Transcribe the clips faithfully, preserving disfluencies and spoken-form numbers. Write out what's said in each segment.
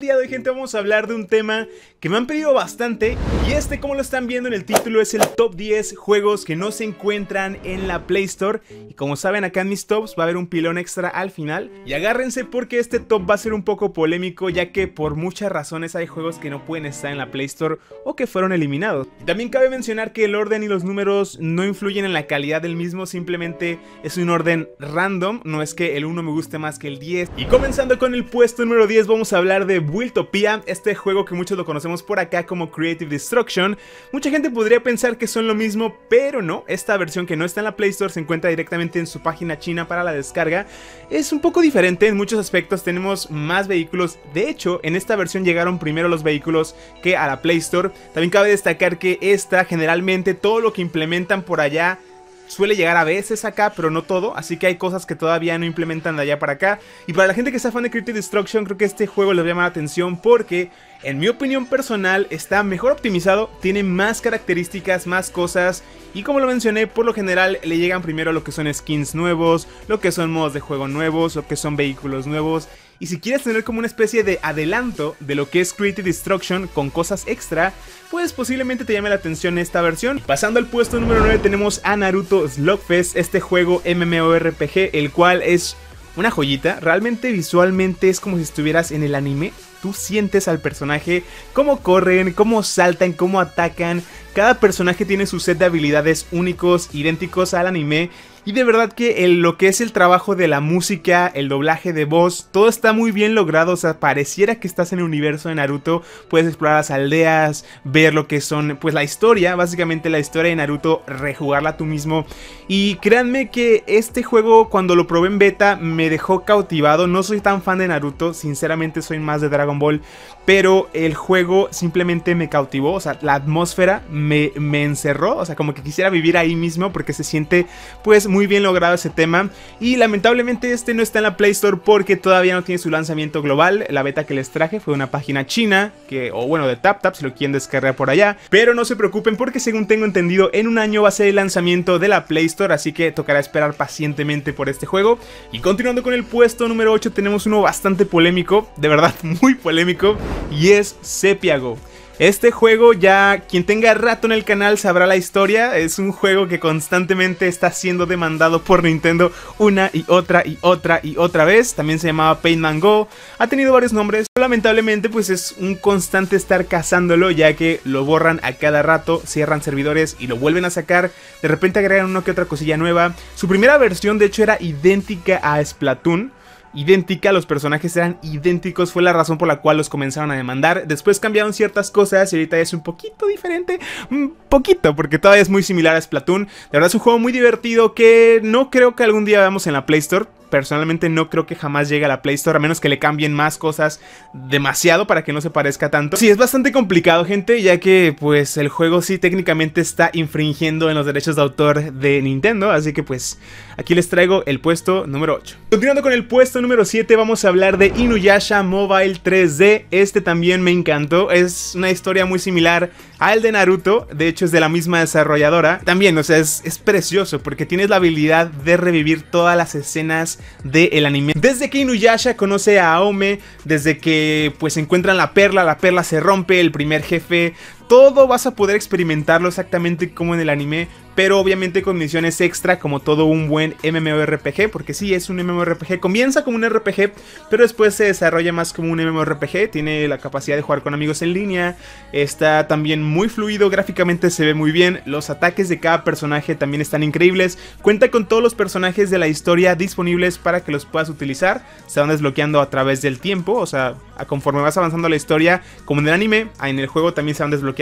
El día de hoy, gente, vamos a hablar de un tema que me han pedido bastante, y este, como lo están viendo en el título, es el top diez juegos que no se encuentran en la Play Store. Y como saben, acá en mis tops va a haber un pilón extra al final, y agárrense porque este top va a ser un poco polémico, ya que por muchas razones hay juegos que no pueden estar en la Play Store o que fueron eliminados. Y también cabe mencionar que el orden y los números no influyen en la calidad del mismo, simplemente es un orden random, no es que el uno me guste más que el diez. Y comenzando con el puesto número diez, vamos a hablar de Wildtopia, este juego que muchos lo conocemos por acá como Creative Destruction. Mucha gente podría pensar que son lo mismo, pero no, esta versión que no está en la Play Store se encuentra directamente en su página china para la descarga. Es un poco diferente en muchos aspectos, tenemos más vehículos, de hecho en esta versión llegaron primero los vehículos que a la Play Store. También cabe destacar que esta, generalmente todo lo que implementan por allá suele llegar a veces acá, pero no todo, así que hay cosas que todavía no implementan de allá para acá. Y para la gente que está fan de Creative Destruction, creo que este juego les va a llamar la atención porque, en mi opinión personal, está mejor optimizado, tiene más características, más cosas, y como lo mencioné, por lo general le llegan primero lo que son skins nuevos, lo que son modos de juego nuevos, lo que son vehículos nuevos. Y si quieres tener como una especie de adelanto de lo que es Creative Destruction con cosas extra, pues posiblemente te llame la atención esta versión. Pasando al puesto número nueve, tenemos a Naruto Slugfest, este juego MMORPG, el cual es una joyita. Realmente visualmente es como si estuvieras en el anime. Tú sientes al personaje, cómo corren, cómo saltan, cómo atacan. Cada personaje tiene su set de habilidades únicos, idénticos al anime. Y de verdad que el, lo que es el trabajo de la música, el doblaje de voz, todo está muy bien logrado. O sea, pareciera que estás en el universo de Naruto. Puedes explorar las aldeas, ver lo que son, pues la historia, básicamente la historia de Naruto, rejugarla tú mismo. Y créanme que este juego, cuando lo probé en beta, me dejó cautivado. No soy tan fan de Naruto, sinceramente soy más de Dragon Ball, pero el juego simplemente me cautivó. O sea, la atmósfera me, me encerró, o sea, como que quisiera vivir ahí mismo porque se siente, pues, muy bien logrado ese tema. Y lamentablemente este no está en la Play Store porque todavía no tiene su lanzamiento global. La beta que les traje fue una página china, que, o bueno, de TapTap, si lo quieren descargar por allá. Pero no se preocupen porque, según tengo entendido, en un año va a ser el lanzamiento de la Play Store, así que tocará esperar pacientemente por este juego. Y continuando con el puesto número ocho, tenemos uno bastante polémico, de verdad muy polémico, y es Sepiago. Este juego, ya quien tenga rato en el canal sabrá la historia. Es un juego que constantemente está siendo demandado por Nintendo una y otra y otra y otra vez. También se llamaba Pain Man Go. Ha tenido varios nombres. Lamentablemente, pues es un constante estar cazándolo, ya que lo borran a cada rato, cierran servidores y lo vuelven a sacar. De repente agregan una que otra cosilla nueva. Su primera versión, de hecho, era idéntica a Splatoon. Idéntica, los personajes eran idénticos, fue la razón por la cual los comenzaron a demandar. Después cambiaron ciertas cosas y ahorita es un poquito diferente, un poquito, porque todavía es muy similar a Splatoon. De verdad es un juego muy divertido que no creo que algún día veamos en la Play Store. Personalmente no creo que jamás llegue a la Play Store, a menos que le cambien más cosas demasiado para que no se parezca tanto. Sí, es bastante complicado, gente, ya que pues el juego sí técnicamente está infringiendo en los derechos de autor de Nintendo. Así que pues aquí les traigo el puesto número ocho. Continuando con el puesto número siete, vamos a hablar de Inuyasha Mobile tres D. Este también me encantó, es una historia muy similar al de Naruto. De hecho es de la misma desarrolladora. También, o sea, es, es precioso porque tienes la habilidad de revivir todas las escenas del anime. Desde que Inuyasha conoce a Aome, desde que pues encuentran la perla, la perla se rompe, el primer jefe, todo vas a poder experimentarlo exactamente como en el anime, pero obviamente con misiones extra, como todo un buen MMORPG, porque sí, es un MMORPG. Comienza como un R P G, pero después se desarrolla más como un MMORPG. Tiene la capacidad de jugar con amigos en línea, está también muy fluido, gráficamente se ve muy bien, los ataques de cada personaje también están increíbles. Cuenta con todos los personajes de la historia disponibles para que los puedas utilizar, se van desbloqueando a través del tiempo, o sea, conforme vas avanzando la historia, como en el anime, en el juego también se van desbloqueando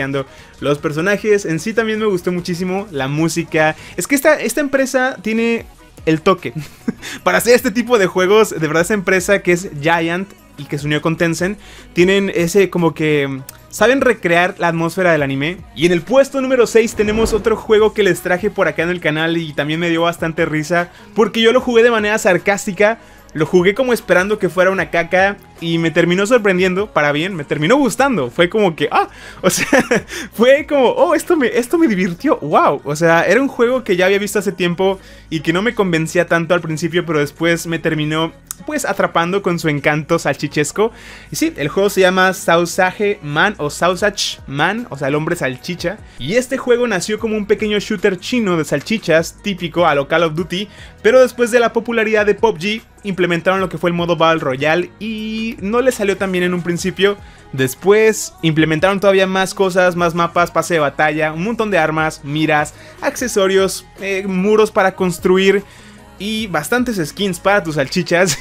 los personajes. En sí también me gustó muchísimo la música. Es que esta, esta empresa tiene el toque para hacer este tipo de juegos. De verdad, esta empresa que es Giant y que se unió con Tencent, tienen ese como que saben recrear la atmósfera del anime. Y en el puesto número seis tenemos otro juego que les traje por acá en el canal y también me dio bastante risa porque yo lo jugué de manera sarcástica. Lo jugué como esperando que fuera una caca y me terminó sorprendiendo, para bien, me terminó gustando. Fue como que, ah, o sea, fue como, oh, esto me, esto me divirtió, wow. O sea, era un juego que ya había visto hace tiempo y que no me convencía tanto al principio, pero después me terminó pues atrapando con su encanto salchichesco. Y sí, el juego se llama Sausage Man o Sausage Man, o sea, el hombre salchicha. Y este juego nació como un pequeño shooter chino de salchichas, típico a lo Call of Duty, pero después de la popularidad de P U B G, implementaron lo que fue el modo Battle Royale y no le salió tan bien en un principio. Después implementaron todavía más cosas, más mapas, pase de batalla, un montón de armas, miras, accesorios, eh, muros para construir y bastantes skins para tus salchichas.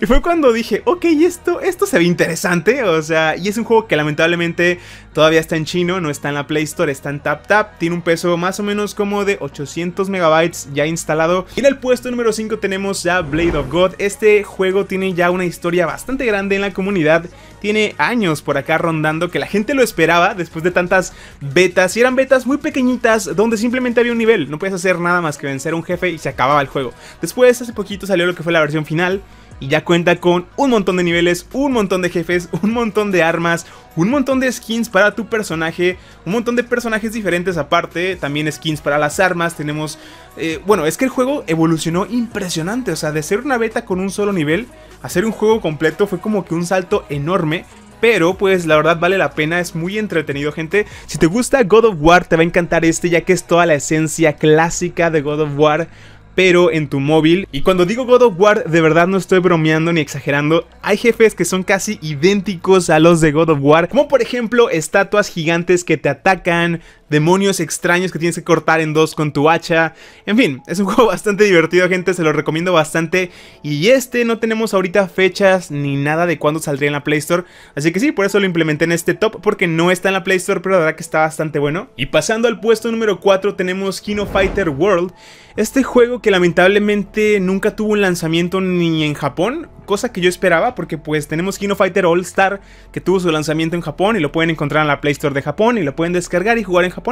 Y fue cuando dije, ok, esto, esto se ve interesante, o sea, y es un juego que lamentablemente todavía está en chino, no está en la Play Store, está en TapTap, tiene un peso más o menos como de ochocientos megabytes ya instalado. Y en el puesto número cinco tenemos ya Blade of God. Este juego tiene ya una historia bastante grande en la comunidad, tiene años por acá rondando que la gente lo esperaba después de tantas betas, y eran betas muy pequeñitas donde simplemente había un nivel, no podías hacer nada más que vencer a un jefe y se acababa el juego. Después hace poquito salió lo que fue la versión final y ya cuenta con un montón de niveles, un montón de jefes, un montón de armas, un montón de skins para tu personaje, un montón de personajes diferentes aparte, también skins para las armas, tenemos... Eh, bueno, es que el juego evolucionó impresionante, o sea, de ser una beta con un solo nivel, a ser un juego completo fue como que un salto enorme. Pero pues la verdad vale la pena, es muy entretenido, gente. Si te gusta God of War te va a encantar este, ya que es toda la esencia clásica de God of War, pero en tu móvil. Y cuando digo God of War, de verdad no estoy bromeando ni exagerando. Hay jefes que son casi idénticos a los de God of War, como por ejemplo estatuas gigantes que te atacan, demonios extraños que tienes que cortar en dos con tu hacha. En fin, es un juego bastante divertido, gente, se lo recomiendo bastante. Y este no tenemos ahorita fechas ni nada de cuándo saldría en la Play Store, así que sí, por eso lo implementé en este top, porque no está en la Play Store, pero la verdad que está bastante bueno. Y pasando al puesto número cuatro tenemos King of Fighters World. Este juego que lamentablemente nunca tuvo un lanzamiento ni en Japón, cosa que yo esperaba, porque pues tenemos King of Fighters All Star, que tuvo su lanzamiento en Japón y lo pueden encontrar en la Play Store de Japón y lo pueden descargar y jugar en japonés.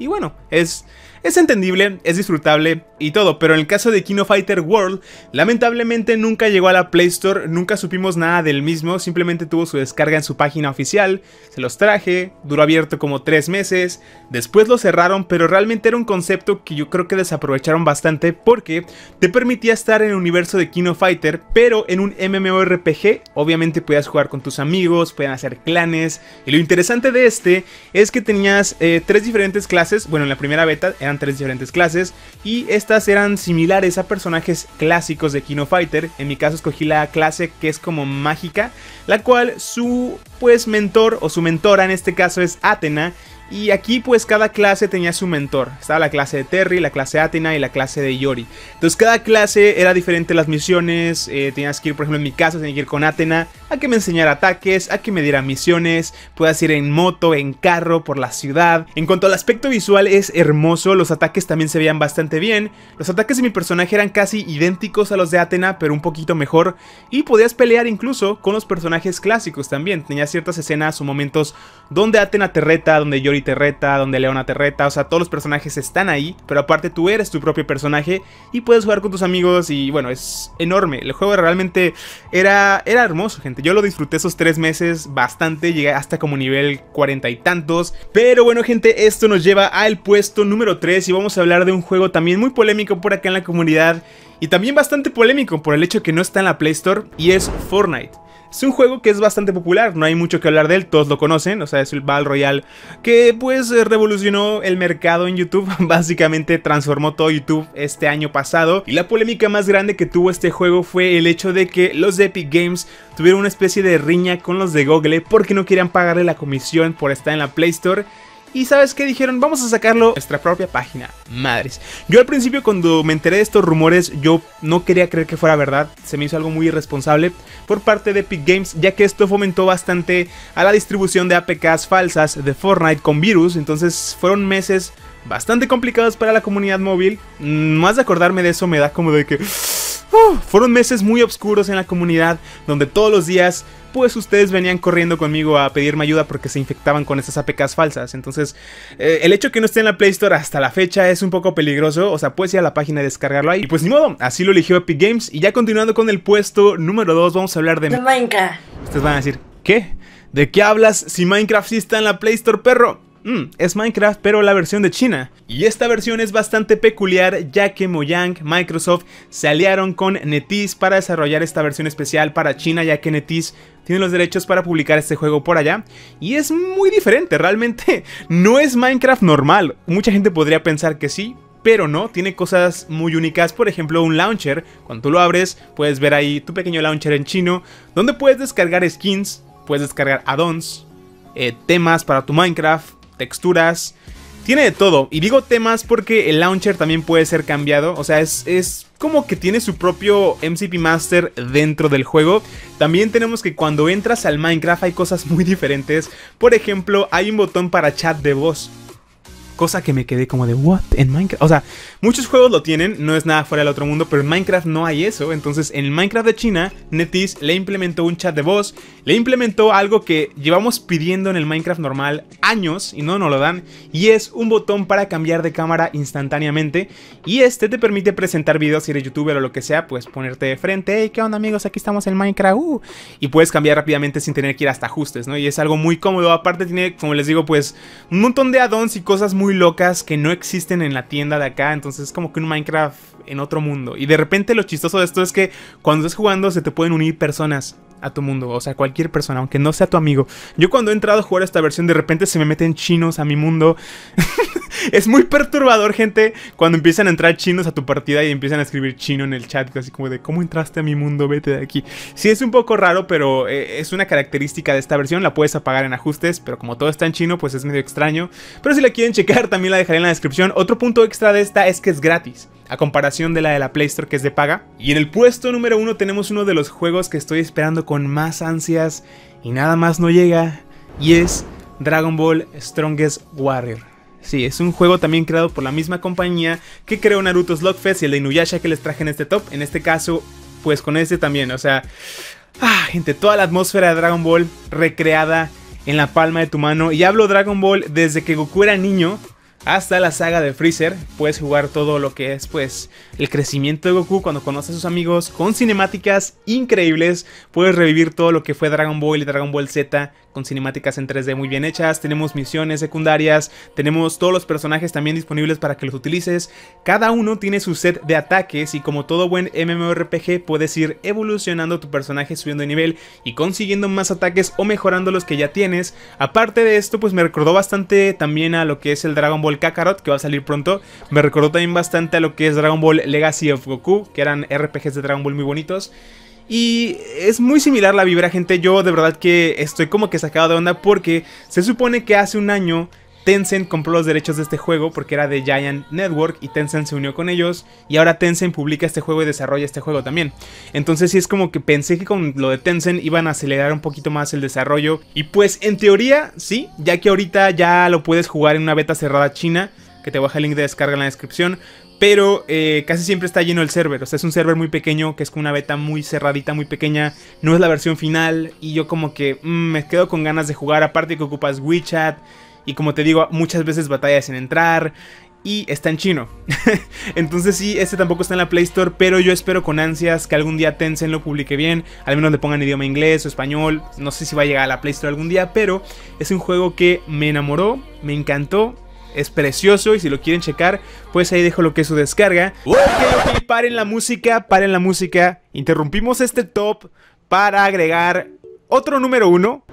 Y bueno, es, es entendible, es disfrutable y todo, pero en el caso de King of Fighters World, lamentablemente nunca llegó a la Play Store, nunca supimos nada del mismo, simplemente tuvo su descarga en su página oficial, se los traje, duró abierto como tres meses, después lo cerraron, pero realmente era un concepto que yo creo que desaprovecharon bastante, porque te permitía estar en el universo de King of Fighters, pero en un MMORPG. Obviamente podías jugar con tus amigos, podían hacer clanes, y lo interesante de este es que tenías eh, tres diferentes clases. Bueno, en la primera beta eran tres diferentes clases, y estas eran similares a personajes clásicos de King of Fighters. En mi caso escogí la clase que es como mágica, la cual su pues mentor o su mentora en este caso es Athena. Y aquí pues cada clase tenía su mentor, estaba la clase de Terry, la clase de Athena y la clase de Yori. Entonces cada clase era diferente las misiones, eh, tenías que ir, por ejemplo en mi caso tenía que ir con Athena a que me enseñara ataques, a que me diera misiones, puedas ir en moto, en carro, por la ciudad. En cuanto al aspecto visual es hermoso, los ataques también se veían bastante bien, los ataques de mi personaje eran casi idénticos a los de Athena pero un poquito mejor, y podías pelear incluso con los personajes clásicos también, tenías ciertas escenas o momentos donde Athena te reta, donde Yori te reta, donde Leona te reta, o sea, todos los personajes están ahí, pero aparte tú eres tu propio personaje y puedes jugar con tus amigos y bueno, es enorme. El juego realmente era, era hermoso, gente. Yo lo disfruté esos tres meses bastante, llegué hasta como nivel cuarenta y tantos. Pero bueno, gente, esto nos lleva al puesto número tres y vamos a hablar de un juego también muy polémico por acá en la comunidad y también bastante polémico por el hecho que no está en la Play Store, y es Fortnite. Es un juego que es bastante popular, no hay mucho que hablar de él, todos lo conocen, o sea, es el Battle Royale que pues revolucionó el mercado en YouTube, básicamente transformó todo YouTube este año pasado. Y la polémica más grande que tuvo este juego fue el hecho de que los de Epic Games tuvieron una especie de riña con los de Google porque no querían pagarle la comisión por estar en la Play Store. Y ¿sabes qué? Dijeron, vamos a sacarlo a nuestra propia página. Madres. Yo al principio cuando me enteré de estos rumores, yo no quería creer que fuera verdad. Se me hizo algo muy irresponsable por parte de Epic Games, ya que esto fomentó bastante a la distribución de A P Ks falsas de Fortnite con virus. Entonces fueron meses bastante complicados para la comunidad móvil. Más de acordarme de eso me da como de que... Uh, fueron meses muy oscuros en la comunidad, donde todos los días... pues ustedes venían corriendo conmigo a pedirme ayuda porque se infectaban con estas A P Ks falsas. Entonces, eh, el hecho que no esté en la Play Store hasta la fecha es un poco peligroso. O sea, puedes ir a la página y descargarlo ahí. Y pues ni modo, así lo eligió Epic Games. Y ya continuando con el puesto número dos, vamos a hablar de... Minecraft. Ustedes van a decir, ¿qué? ¿De qué hablas si Minecraft sí está en la Play Store, perro? mm, es Minecraft pero la versión de China. Y esta versión es bastante peculiar, ya que Mojang, Microsoft se aliaron con NetEase para desarrollar esta versión especial para China, ya que NetEase tiene los derechos para publicar este juego por allá. Y es muy diferente, realmente no es Minecraft normal. Mucha gente podría pensar que sí, pero no, tiene cosas muy únicas, por ejemplo un launcher. Cuando tú lo abres puedes ver ahí tu pequeño launcher en chino, donde puedes descargar skins, puedes descargar add-ons, eh, temas para tu Minecraft, texturas, tiene de todo. Y digo temas porque el launcher también puede ser cambiado, o sea, es, es como que tiene su propio M C P Master dentro del juego. También tenemos que cuando entras al Minecraft hay cosas muy diferentes, por ejemplo hay un botón para chat de voz. Cosa que me quedé como de, ¿what? En Minecraft. O sea, muchos juegos lo tienen, no es nada fuera del otro mundo, pero en Minecraft no hay eso. Entonces, en Minecraft de China, NetEase le implementó un chat de voz, le implementó algo que llevamos pidiendo en el Minecraft normal años y no nos lo dan, y es un botón para cambiar de cámara instantáneamente. Y este te permite presentar videos, si eres youtuber o lo que sea, pues ponerte de frente, hey, ¿qué onda amigos? Aquí estamos en Minecraft, uh, y puedes cambiar rápidamente sin tener que ir hasta ajustes, ¿no? Y es algo muy cómodo. Aparte tiene, como les digo, pues un montón de add-ons y cosas muy... muy locas que no existen en la tienda de acá. Entonces es como que un Minecraft en otro mundo. Y de repente lo chistoso de esto es que cuando estás jugando se te pueden unir personas a tu mundo, o sea, cualquier persona, aunque no sea tu amigo. Yo cuando he entrado a jugar esta versión, de repente se me meten chinos a mi mundo. Es muy perturbador, gente, cuando empiezan a entrar chinos a tu partida y empiezan a escribir chino en el chat, así como de, ¿cómo entraste a mi mundo? Vete de aquí. Sí, es un poco raro, pero eh, es una característica de esta versión. La puedes apagar en ajustes, pero como todo está en chino, pues es medio extraño. Pero si la quieren checar, también la dejaré en la descripción. Otro punto extra de esta es que es gratis, a comparación de la de la Play Store, que es de paga. Y en el puesto número uno tenemos uno de los juegos que estoy esperando con más ansias y nada más no llega, y es Dragon Ball Strongest Warrior. Sí, es un juego también creado por la misma compañía que creó Naruto Slugfest y el de Inuyasha que les traje en este top. En este caso, pues con este también, o sea, ah, gente, toda la atmósfera de Dragon Ball recreada en la palma de tu mano. Y hablo Dragon Ball desde que Goku era niño hasta la saga de Freezer. Puedes jugar todo lo que es, pues, el crecimiento de Goku cuando conoce a sus amigos, con cinemáticas increíbles. Puedes revivir todo lo que fue Dragon Ball y Dragon Ball Z con cinemáticas en tres D muy bien hechas. Tenemos misiones secundarias, tenemos todos los personajes también disponibles para que los utilices. Cada uno tiene su set de ataques y como todo buen MMORPG puedes ir evolucionando tu personaje, subiendo de nivel y consiguiendo más ataques o mejorando los que ya tienes. Aparte de esto, pues me recordó bastante también a lo que es el Dragon Ball Kakarot, que va a salir pronto. Me recordó también bastante a lo que es Dragon Ball Legacy of Goku, que eran R P Gs de Dragon Ball muy bonitos. Y es muy similar la vibra, gente. Yo de verdad que estoy como que sacado de onda, porque se supone que hace un año Tencent compró los derechos de este juego, porque era de Giant Network y Tencent se unió con ellos, y ahora Tencent publica este juego y desarrolla este juego también. Entonces sí es como que pensé que con lo de Tencent iban a acelerar un poquito más el desarrollo, y pues en teoría sí, ya que ahorita ya lo puedes jugar en una beta cerrada china, que te baja el link de descarga en la descripción. Pero eh, casi siempre está lleno el server, o sea, es un server muy pequeño, que es con una beta muy cerradita, muy pequeña, no es la versión final. Y yo como que mmm, me quedo con ganas de jugar, aparte que ocupas WeChat, y como te digo, muchas veces batallas en entrar, y está en chino. Entonces sí, este tampoco está en la Play Store, pero yo espero con ansias que algún día Tencent lo publique bien, al menos le pongan idioma inglés o español. No sé si va a llegar a la Play Store algún día, pero es un juego que me enamoró, me encantó. Es precioso y si lo quieren checar, pues ahí dejo lo que es su descarga. Ok, ok, paren la música, paren la música. Interrumpimos este top para agregar otro número uno.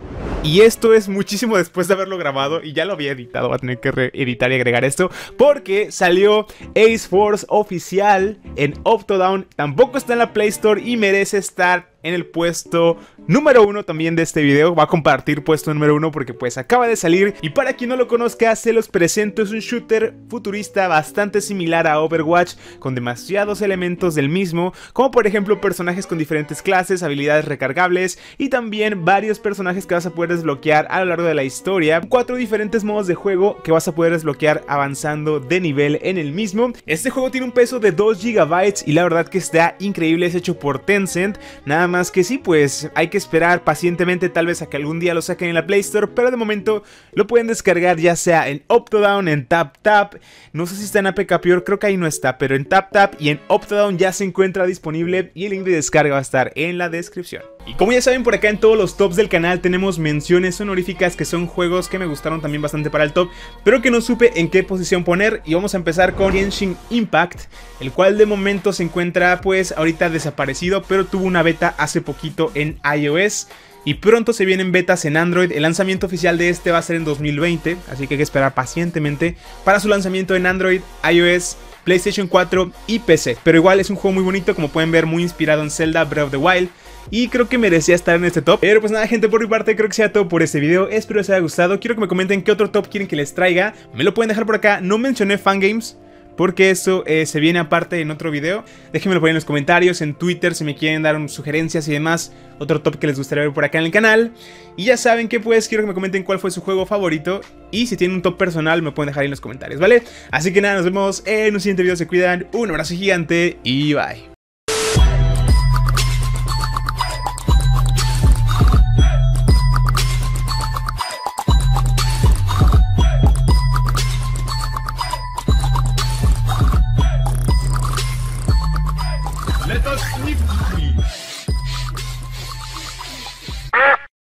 Y esto es muchísimo después de haberlo grabado, y ya lo había editado, va a tener que reeditar y agregar esto, porque salió Ace Force oficial en Uptodown. Tampoco está en la Play Store y merece estar en el puesto número uno también de este video. Va a compartir puesto número uno porque pues acaba de salir. Y para quien no lo conozca, se los presento. Es un shooter futurista bastante similar a Overwatch, con demasiados elementos del mismo, como por ejemplo personajes con diferentes clases, habilidades recargables, y también varios personajes que vas a poder desbloquear a lo largo de la historia. Cuatro diferentes modos de juego que vas a poder desbloquear avanzando de nivel en el mismo. Este juego tiene un peso de dos gigabytes y la verdad que está increíble. Es hecho por Tencent, nada más más que sí, pues hay que esperar pacientemente tal vez a que algún día lo saquen en la Play Store, pero de momento lo pueden descargar ya sea en Uptodown, en TapTap, no sé si está en A P K Pure, creo que ahí no está, pero en TapTap y en Uptodown ya se encuentra disponible, y el link de descarga va a estar en la descripción. Y como ya saben, por acá en todos los tops del canal tenemos menciones honoríficas que son juegos que me gustaron también bastante para el top, pero que no supe en qué posición poner, y vamos a empezar con Genshin Impact, el cual de momento se encuentra pues ahorita desaparecido, pero tuvo una beta hace poquito en iOS. Y pronto se vienen betas en Android. El lanzamiento oficial de este va a ser en dos mil veinte, así que hay que esperar pacientemente para su lanzamiento en Android, iOS, PlayStation cuatro y P C. Pero igual es un juego muy bonito, como pueden ver, muy inspirado en Zelda Breath of the Wild, y creo que merecía estar en este top. Pero pues nada, gente, por mi parte creo que sea todo por este video. Espero les haya gustado. Quiero que me comenten qué otro top quieren que les traiga. Me lo pueden dejar por acá. No mencioné fangames porque eso eh, se viene aparte en otro video. Déjenmelo por ahí en los comentarios, en Twitter, si me quieren dar sugerencias y demás. Otro top que les gustaría ver por acá en el canal. Y ya saben que pues quiero que me comenten cuál fue su juego favorito. Y si tienen un top personal me pueden dejar ahí en los comentarios, ¿vale? Así que nada, nos vemos en un siguiente video. Se cuidan, un abrazo gigante y bye.